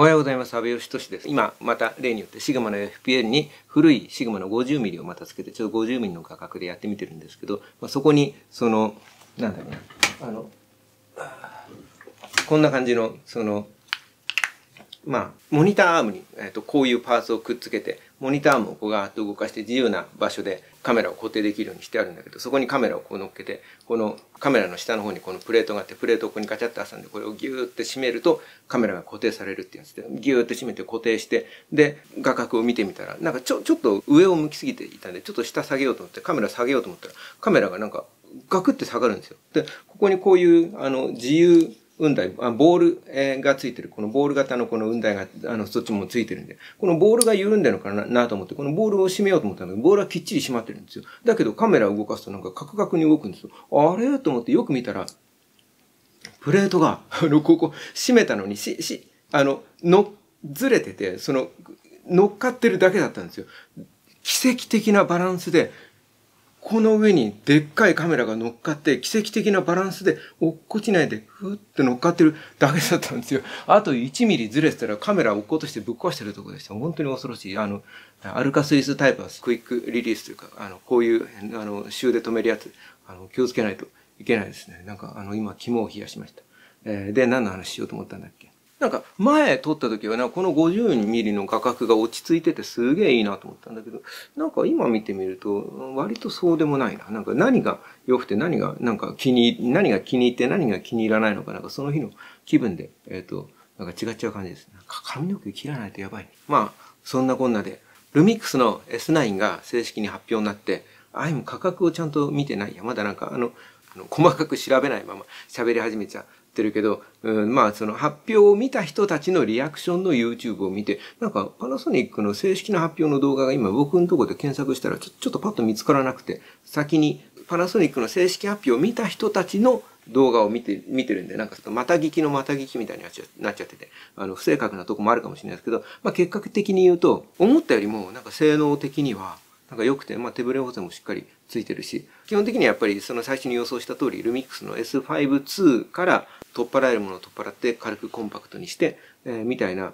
おはようございます。阿部義俊です。今また例によってシグマの FPL に古いシグマの 50mm をまたつけてちょっと 50mm の価格でやってみてるんですけど、まあ、そこにそのなんだろうなこんな感じのそのまあモニターアームに、こういうパーツをくっつけてモニターアームをこうガーッと動かして自由な場所でカメラを固定できるようにしてあるんだけど、そこにカメラをこう乗っけてこのカメラの下の方にこのプレートがあって、プレートをここにガチャッと挟んでこれをギューって締めるとカメラが固定されるってやつで、ギューって締めて固定して、で画角を見てみたらなんかちょっと上を向きすぎていたんでちょっと下下げようと思ってカメラ下げようと思ったらカメラがなんかガクって下がるんですよ。でここにこういう自由雲台、ボール、がついてる。このボール型のこの雲台が、そっちもついてるんで、このボールが緩んでるのかなと思って、このボールを締めようと思ったんだけど、ボールはきっちり締まってるんですよ。だけどカメラを動かすとなんかカクカクに動くんですよ。あれと思ってよく見たら、プレートが、ここ、締めたのに、ずれてて、乗っかってるだけだったんですよ。奇跡的なバランスで、この上にでっかいカメラが乗っかって、奇跡的なバランスで落っこちないで、ふーって乗っかってるだけだったんですよ。あと1ミリずれてたらカメラ落っことしてぶっ壊してるところでした。本当に恐ろしい。アルカスイスタイプはクイックリリースというか、こういう、週で止めるやつ、気をつけないといけないですね。なんか、今、肝を冷やしました。で、何の話しようと思ったんだっけ。なんか、前撮った時はな、この 50mm の画角が落ち着いててすげえいいなと思ったんだけど、なんか今見てみると、割とそうでもないな。なんか何が良くて何が、なんか何が気に入って何が気に入らないのか、なんかその日の気分で、なんか違っちゃう感じです。なんか髪の毛切らないとやばい。まあ、そんなこんなで、ルミックスの S9 が正式に発表になって、あ、今価格をちゃんと見てないや。まだなんか細かく調べないまま喋り始めちゃう。てるけど、まあその発表を見た人たちのリアクションの YouTube を見て、なんかパナソニックの正式な発表の動画が今僕のところで検索したらちょっとパッと見つからなくて、先にパナソニックの正式発表を見た人たちの動画を見てるんで、なんかちょっとまた聞きのまた聞きみたいになっちゃってて、不正確なとこもあるかもしれないですけど、まあ結果的に言うと、思ったよりもなんか性能的には、なんか良くて、まあ手ブレ補正もしっかりついてるし、基本的にはやっぱりその最初に予想した通り、ルミックスの S5II から取っ払えるものを取っ払って軽くコンパクトにして、みたいな、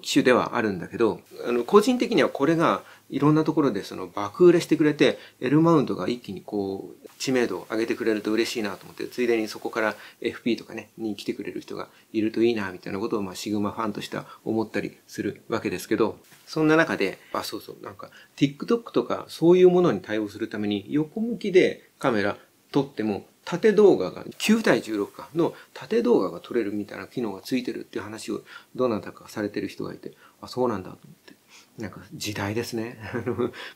機種ではあるんだけど、個人的にはこれがいろんなところでその爆売れしてくれて、L マウントが一気にこう、知名度を上げてくれると嬉しいなと思って、ついでにそこから FP とかね、に来てくれる人がいるといいな、みたいなことを、まあ、シグマファンとしては思ったりするわけですけど、そんな中で、あ、そうそう、なんか、TikTok とかそういうものに対応するために、横向きでカメラ撮っても、縦動画が、9対16かの縦動画が撮れるみたいな機能がついてるっていう話を、どなたかされてる人がいて、あ、そうなんだと思って。なんか時代ですね。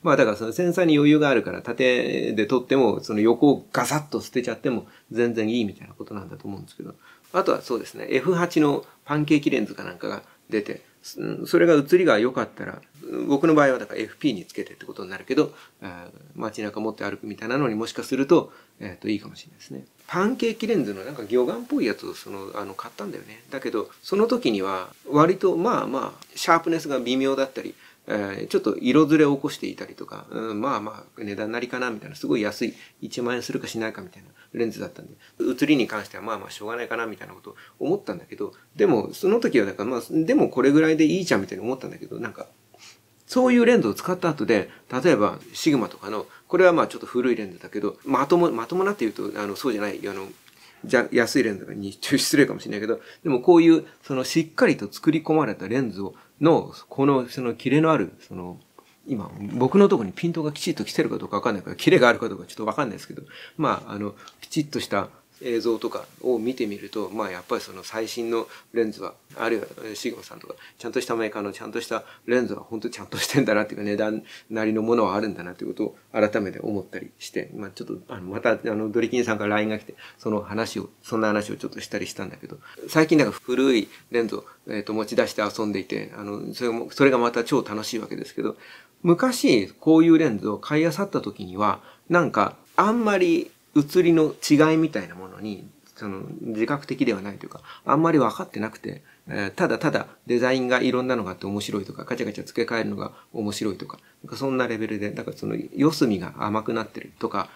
まあだからそのセンサーに余裕があるから縦で撮ってもその横をガサッと捨てちゃっても全然いいみたいなことなんだと思うんですけど。あとはそうですね、F8 のパンケーキレンズかなんかが出て、それが映りが良かったら、僕の場合はだから FP につけてってことになるけど、街中持って歩くみたいなのにもしかすると、いいかもしれないですね。パンケーキレンズのなんか魚眼っぽいやつを買ったんだよね。だけど、その時には割とまあ、シャープネスが微妙だったり、ちょっと色ずれを起こしていたりとか、まあまあ値段なりかなみたいな、すごい安い1万円するかしないかみたいなレンズだったんで、写りに関してはまあまあしょうがないかなみたいなことを思ったんだけど、でもその時はだからまあ、でもこれぐらいでいいじゃんみたいに思ったんだけど、なんか、そういうレンズを使った後で、例えばシグマとかの、これはまあちょっと古いレンズだけど、まともなって言うと、そうじゃない、じゃ、安いレンズに失礼かもしれないけど、でもこういう、しっかりと作り込まれたレンズを、キレのある、今、僕のところにピントがきちっと来てるかどうかわかんないから、キレがあるかどうかちょっとわかんないですけど、まあ、ピチッとした映像とかを見てみると、まあ、やっぱり最新のレンズは、あるいはシグマさんとか、ちゃんとしたメーカーのちゃんとしたレンズは本当にちゃんとしてんだなっていうか、値段なりのものはあるんだなっていうことを改めて思ったりして、まあ、ちょっと、また、ドリキンさんから LINE が来て、そんな話をちょっとしたりしたんだけど、最近なんか古いレンズを、持ち出して遊んでいて、それがまた超楽しいわけですけど、昔、こういうレンズを買い漁った時には、なんか、あんまり、写りの違いみたいなものに、自覚的ではないというか、あんまり分かってなくて、ただただデザインがいろんなのがあって面白いとか、ガチャガチャ付け替えるのが面白いとか、なんかそんなレベルで、だから四隅が甘くなってるとか、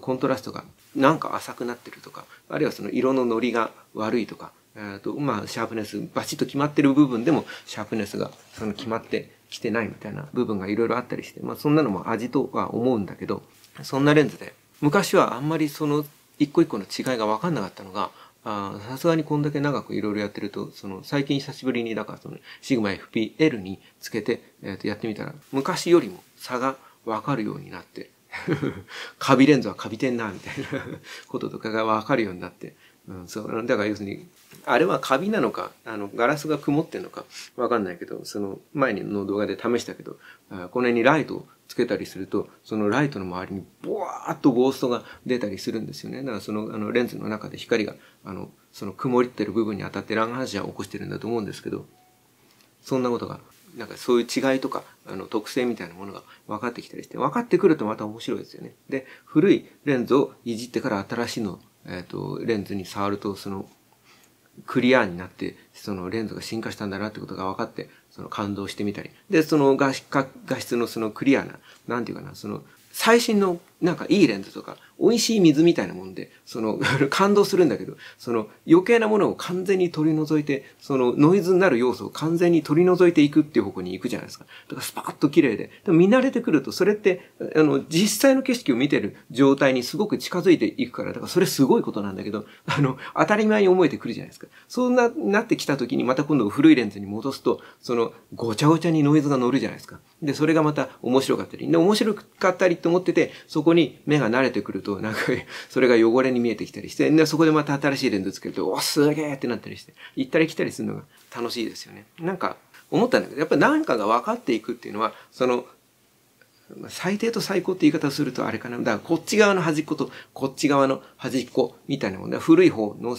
コントラストがなんか浅くなってるとか、あるいは色のノリが悪いとか、シャープネスバチッと決まってる部分でもシャープネスがその決まってきてないみたいな部分がいろいろあったりして、まあそんなのも味とは思うんだけど、そんなレンズで昔はあんまりその一個一個の違いが分かんなかったのが、さすがにこんだけ長くいろいろやってると、その最近久しぶりにだからそのシグマ FPL につけて、やってみたら昔よりも差が分かるようになってカビレンズはカビてんなみたいなこととかが分かるようになって、そうだから要するにあれはカビなのかガラスが曇ってんのか分かんないけど、その前の動画で試したけど、この辺にライトをつけたりすると、そのライトの周りにボワーッとゴーストが出たりするんですよね。だからそのレンズの中で光がその曇ってる部分に当たって乱反射を起こしてるんだと思うんですけど、そんなことがなんかそういう違いとか特性みたいなものが分かってきたりして、分かってくるとまた面白いですよね。で、古いレンズをいじってから新しいのレンズに触ると、そのクリアになってそのレンズが進化したんだなってことが分かって、その感動してみたりで、その画質のそのクリアな、なんていうかな、その最新のなんかいいレンズとか美味しい水みたいなもんでその感動するんだけど、その余計なものを完全に取り除いて、そのノイズになる要素を完全に取り除いていくっていう方向に行くじゃないですか。だからスパッと綺麗で、でも見慣れてくるとそれって実際の景色を見てる状態にすごく近づいていくから、だからそれすごいことなんだけど当たり前に思えてくるじゃないですか。そんななってきた時にまた今度古いレンズに戻すと、そのごちゃごちゃにノイズが乗るじゃないですか。でそれがまた面白かったり、で面白かったりと思ってて、そこに目が慣れてくると、なんか、それが汚れに見えてきたりして、で、そこでまた新しいレンズつけると、お、すげーってなったりして、行ったり来たりするのが楽しいですよね。なんか、思ったんだけど、やっぱり何かが分かっていくっていうのは、その、最低と最高って言い方をするとあれかな。だから、こっち側の端っこと、こっち側の端っこみたいなもんだ。古い方の、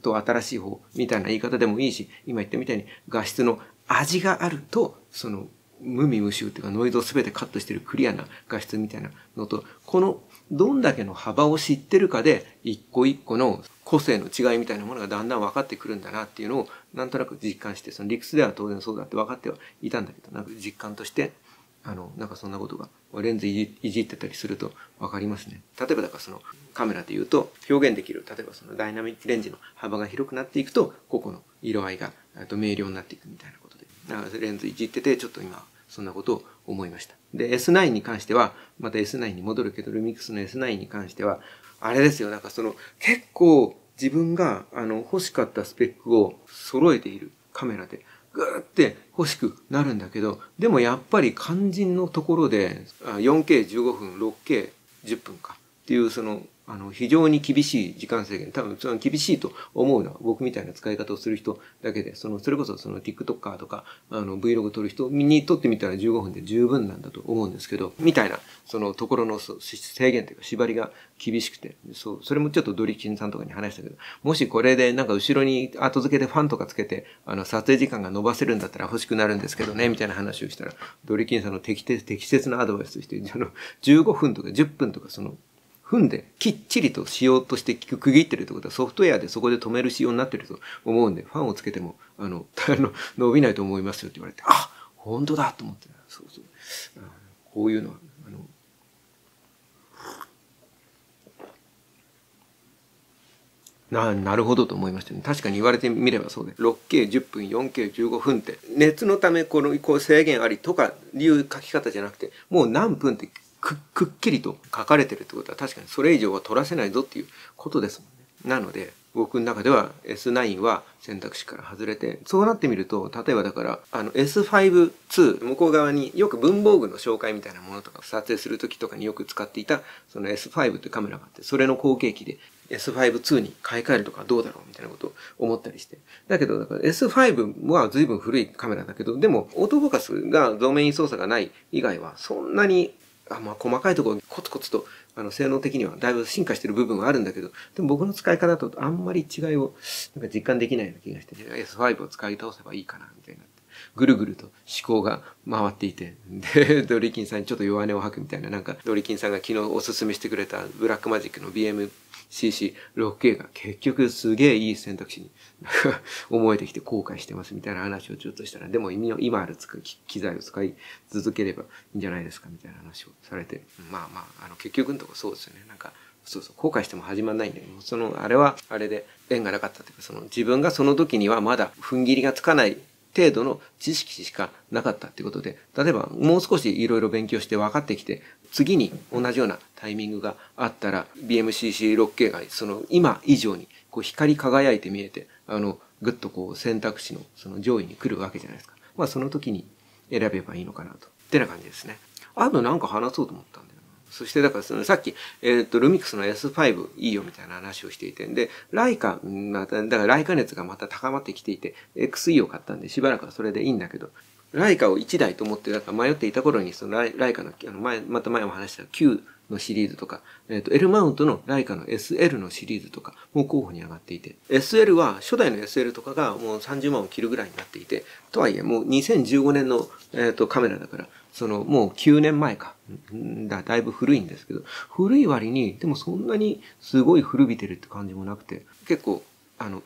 と新しい方みたいな言い方でもいいし、今言ったみたいに画質の味があると、その、無味無臭っていうかノイズを全てカットしてるクリアな画質みたいなのと、このどんだけの幅を知ってるかで一個一個の個性の違いみたいなものがだんだん分かってくるんだなっていうのをなんとなく実感して、その理屈では当然そうだって分かってはいたんだけど、なんか実感としてなんかそんなことがレンズいじってたりすると分かりますね。例えばだからそのカメラで言うと表現できる、例えばそのダイナミックレンジの幅が広くなっていくと個々の色合いが明瞭になっていくみたいなこと。レンズいじってて、ちょっと今、そんなことを思いました。で、S9 に関しては、また S9 に戻るけど、ルミックスの S9 に関しては、あれですよ、なんかその、結構自分が、欲しかったスペックを揃えているカメラで、ぐーって欲しくなるんだけど、でもやっぱり肝心のところで、4K15 分、6K10 分か、っていうその、非常に厳しい時間制限。多分、その厳しいと思うのは、僕みたいな使い方をする人だけで、それこそTikToker とか、Vlog 撮る人に撮ってみたら15分で十分なんだと思うんですけど、みたいな、ところの制限というか、縛りが厳しくて、それもちょっとドリキンさんとかに話したけど、もしこれでなんか後ろに後付けでファンとかつけて、撮影時間が伸ばせるんだったら欲しくなるんですけどね、みたいな話をしたら、ドリキンさんの適切なアドバイスとして、15分とか10分とか、踏んできっちりとしようとして区切ってるってことはソフトウェアでそこで止める仕様になってると思うんで、ファンをつけても伸びないと思いますよって言われて、あ、本当だと思って、そうそう、こういうのはなるほどと思いましたね。確かに言われてみればそうで、6K10 分、4K15 分って熱のためこう制限ありとかいう書き方じゃなくて、もう何分ってくっきりと書かれてるってことは、確かにそれ以上は取らせないぞっていうことですもんね。なので僕の中では S9 は選択肢から外れて、そうなってみると、例えばだからS5II、 向こう側によく文房具の紹介みたいなものとか撮影する時とかによく使っていたその S5 ってカメラがあって、それの後継機で S5II に買い替えるとかどうだろうみたいなことを思ったりして、だけどだから S5 は随分古いカメラだけど、でもオートフォーカスが像面位操作がない以外はそんなに細かいところコツコツと性能的にはだいぶ進化してる部分はあるんだけど、でも僕の使い方とあんまり違いをなんか実感できないような気がして、S5 を使い倒せばいいかなみたいな、ぐるぐると思考が回っていて、でドリキンさんにちょっと弱音を吐くみたいな、なんかドリキンさんが昨日おすすめしてくれたブラックマジックの BMCC6K が結局すげえいい選択肢に思えてきて後悔してますみたいな話をちょっとしたら、でも今ある機材を使い続ければいいんじゃないですかみたいな話をされて、まあ結局のところそうですよね。なんかそうそう、後悔しても始まんないんだけど、そのあれはあれで縁がなかったというか、その自分がその時にはまだ踏ん切りがつかない程度の知識しかなかったっていうことで、例えばもう少しいろいろ勉強して分かってきて、次に同じようなタイミングがあったら BMCC6K がその今以上にこう光り輝いて見えて、ぐっとこう選択肢のその上位に来るわけじゃないですか。まあその時に選べばいいのかなと。ってな感じですね。あとなんか話そうと思ったんだよな。そしてだからそのさっき、ルミックスの S5 いいよみたいな話をしていて、で、ライカ、また、だからライカ熱がまた高まってきていて、XE を買ったんでしばらくはそれでいいんだけど、ライカを1台と思って、だから迷っていた頃に、そのライカの、また前も話した Q のシリーズとか、L マウントのライカの SL のシリーズとか、もう候補に上がっていて、SL は、初代の SL とかがもう30万を切るぐらいになっていて、とはいえもう2015年の、カメラだから、その、もう9年前か。だいぶ古いんですけど、古い割に、でもそんなにすごい古びてるって感じもなくて、結構、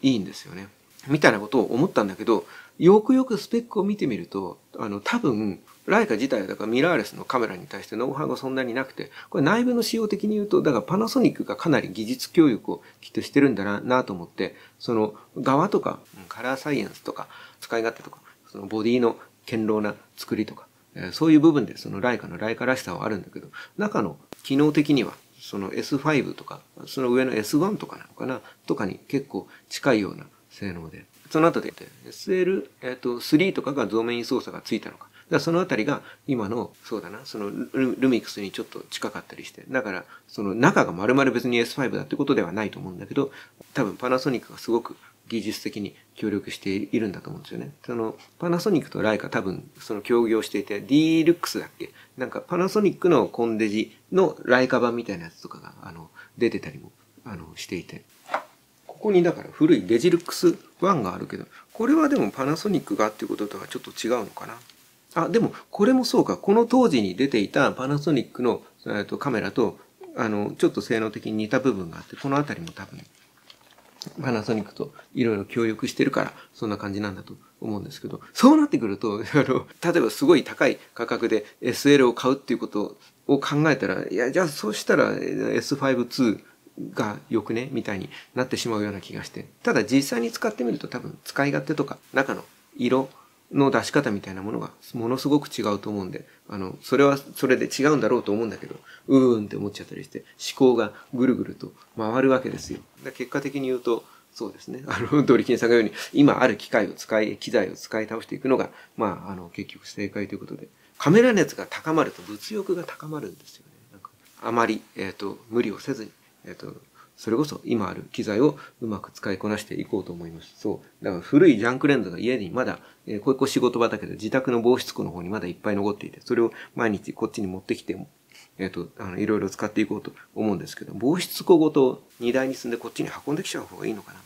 いいんですよね。みたいなことを思ったんだけど、よくよくスペックを見てみると、多分、ライカ自体はだからミラーレスのカメラに対してノウハウがそんなになくて、これ内部の仕様的に言うと、だからパナソニックがかなり技術教育をきっとしてるんだなと思って、その、側とか、カラーサイエンスとか、使い勝手とか、そのボディの堅牢な作りとか、そういう部分でそのライカらしさはあるんだけど、中の機能的にはその S5 とか、その上の S1 とかなのかなとかに結構近いような性能で、その後で SL、3とかが増面位操作がついたのか。だからそのあたりが今の、そうだな、そのルミックスにちょっと近かったりして、だからその中が丸々別に S5 だってことではないと思うんだけど、多分パナソニックがすごく技術的に協力しているんだと思うんですよね。そのパナソニックとライカ多分その協業していて、 D-LUX だっけ、なんかパナソニックのコンデジのライカ版みたいなやつとかが出てたりもしていて、ここにだから古いデジルックス1があるけど、これはでもパナソニックがっていうこととはちょっと違うのかな。あ、でもこれもそうか、この当時に出ていたパナソニックのカメラとちょっと性能的に似た部分があって、この辺りも多分パナソニックといろいろ協力してるから、そんな感じなんだと思うんですけど、そうなってくると、例えばすごい高い価格で SL を買うっていうことを考えたら、いや、じゃあそうしたら S5II がよくねみたいになってしまうような気がして、ただ実際に使ってみると多分使い勝手とか中の色の出し方みたいなものがものすごく違うと思うんで、それはそれで違うんだろうと思うんだけど、うーんって思っちゃったりして、思考がぐるぐると回るわけですよ。で、結果的に言うと、そうですね。ドリキンさんが言うように、今ある機材を使い倒していくのが、まあ、結局正解ということで、カメラ熱が高まると物欲が高まるんですよね。なんかあまり、無理をせずに、それこそ今ある機材をうまく使いこなしていこうと思います。そう。だから古いジャンクレンズが家にまだ、こういう仕事場だけど自宅の防湿庫の方にまだいっぱい残っていて、それを毎日こっちに持ってきても、いろいろ使っていこうと思うんですけど、防湿庫ごと荷台に積んでこっちに運んできちゃう方がいいのかな。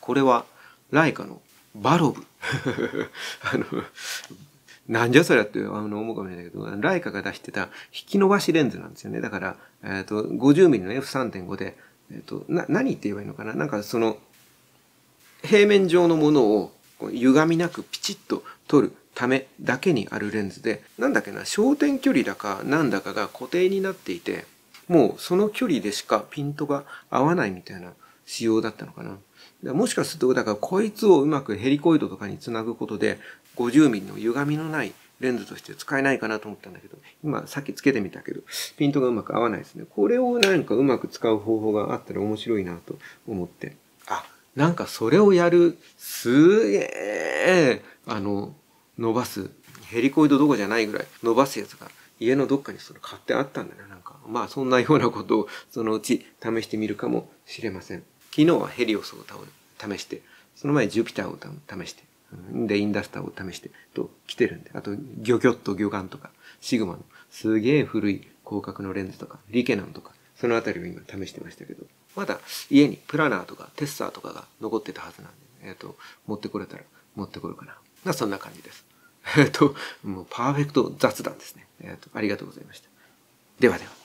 これは、ライカのバロブ。なんじゃそりゃって思うかもしれないけど、ライカが出してた引き伸ばしレンズなんですよね。だから、50mm の F3.5 で、何って言えばいいのかな。なんかその、平面上のものを歪みなくピチッと撮るためだけにあるレンズで、なんだっけな、焦点距離だかなんだかが固定になっていて、もうその距離でしかピントが合わないみたいな仕様だったのかな。もしかすると、だからこいつをうまくヘリコイドとかにつなぐことで、50ミリの歪みのないレンズとして使えないかなと思ったんだけど、今さっきつけてみたけど、ピントがうまく合わないですね。これをなんかうまく使う方法があったら面白いなと思って。あ、なんかそれをやる、すげえ、伸ばす、ヘリコイドどこじゃないぐらい伸ばすやつが家のどっかにそれ買ってあったんだな、なんか。まあそんなようなことをそのうち試してみるかもしれません。昨日はヘリオスを試して、その前ジュピターを試して、で、インダスターを試して、と、来てるんで。あと、ギョギョッと魚眼とか、シグマの、すげえ古い広角のレンズとか、リケナンとか、そのあたりを今試してましたけど、まだ家にプラナーとかテッサーとかが残ってたはずなんで、持ってこれたら持ってこようかな。そんな感じです。もうパーフェクト雑談ですね。ありがとうございました。ではでは。